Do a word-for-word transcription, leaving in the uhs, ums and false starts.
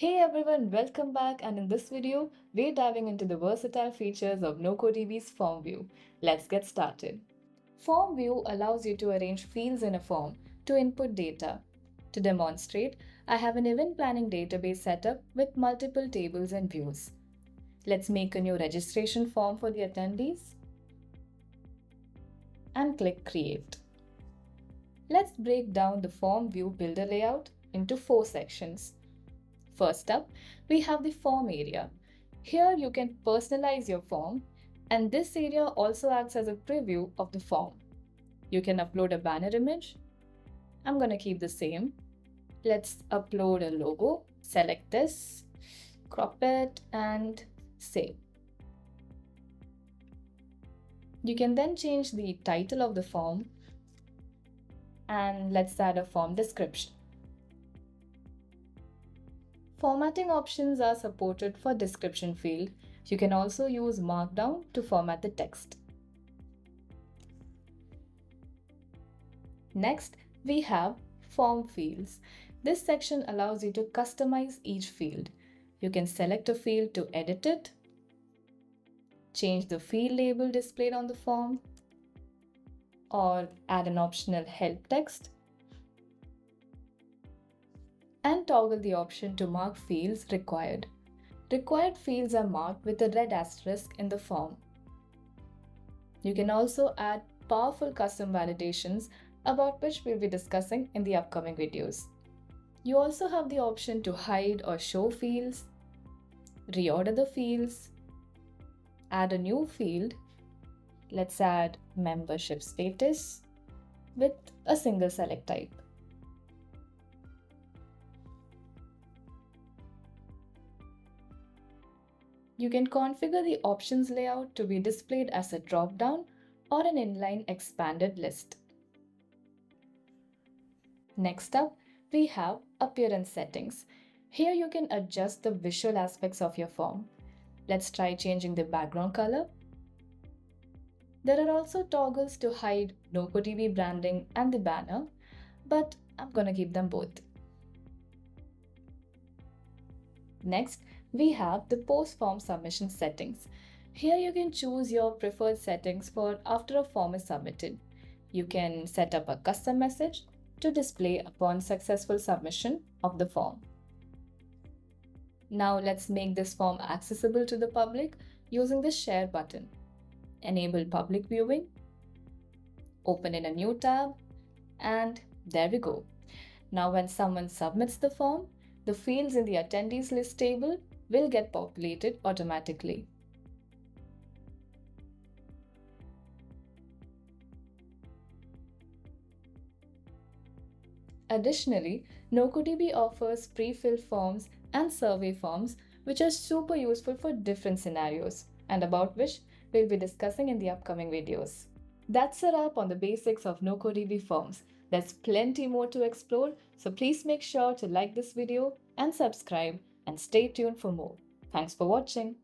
Hey everyone, welcome back, and in this video, we're diving into the versatile features of NocoDB's Form View. Let's get started. Form View allows you to arrange fields in a form to input data. To demonstrate, I have an event planning database set up with multiple tables and views. Let's make a new registration form for the attendees and click Create. Let's break down the Form View Builder layout into four sections. First up, we have the form area. Here you can personalize your form, and this area also acts as a preview of the form. You can upload a banner image. I'm gonna keep the same. Let's upload a logo, select this, crop it and save. You can then change the title of the form, and let's add a form description. Formatting options are supported for description field. You can also use Markdown to format the text. Next, we have form fields. This section allows you to customize each field. You can select a field to edit it, change the field label displayed on the form, or add an optional help text, and toggle the option to mark fields required. Required fields are marked with a red asterisk in the form. You can also add powerful custom validations, about which we'll be discussing in the upcoming videos. You also have the option to hide or show fields, reorder the fields, add a new field. Let's add membership status with a single select type. You can configure the options layout to be displayed as a drop-down or an inline expanded list. Next up, we have appearance settings. Here you can adjust the visual aspects of your form. Let's try changing the background color. There are also toggles to hide NocoDB branding and the banner, but I'm gonna keep them both. Next, we have the post form submission settings. Here you can choose your preferred settings for after a form is submitted. You can set up a custom message to display upon successful submission of the form. Now let's make this form accessible to the public using the share button. Enable public viewing, open in a new tab, and there we go. Now when someone submits the form, the fields in the attendees list table will get populated automatically. Additionally, NocoDB offers pre-filled forms and survey forms, which are super useful for different scenarios, and about which we'll be discussing in the upcoming videos. That's a wrap on the basics of NocoDB forms. There's plenty more to explore, so please make sure to like this video and subscribe, and stay tuned for more. Thanks for watching.